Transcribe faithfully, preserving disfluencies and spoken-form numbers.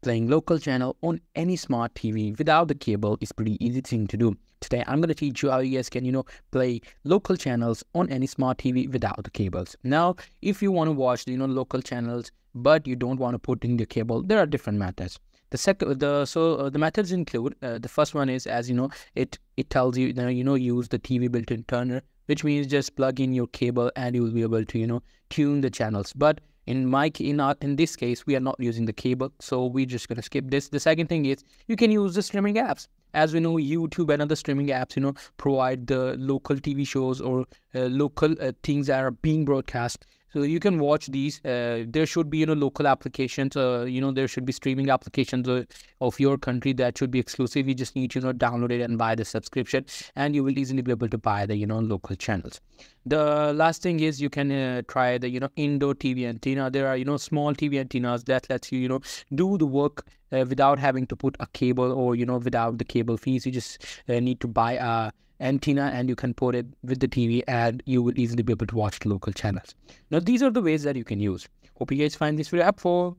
Playing local channel on any smart T V without the cable is pretty easy thing to do. Today I'm going to teach you how you guys can, you know, play local channels on any smart T V without the cables. Now, if you want to watch, you know, local channels, but you don't want to put in the cable, there are different methods. The second, the so uh, the methods include uh, the first one is, as you know, it it tells you, you know, you know use the T V built-in tuner, which means just plug in your cable and you will be able to, you know, tune the channels. But In my in our, in this case, we are not using the cable, so we're just gonna skip this. The second thing is you can use the streaming apps. As we know, YouTube and other streaming apps, you know, provide the local T V shows or uh, local uh, things that are being broadcast. So you can watch these. Uh, there should be, you know, local applications. Uh, you know, there should be streaming applications uh, of your country that should be exclusive. You just need to, you know, download it and buy the subscription, and you will easily be able to buy the, you know, local channels. The last thing is you can uh, try the, you know, indoor T V antenna. There are, you know, small T V antennas that lets you, you know, do the work uh, without having to put a cable or, you know, without the cable fees. You just uh, need to buy a antenna and you can put it with the T V and you will easily be able to watch local channels. Now, these are the ways that you can use. Hope you guys find this video helpful.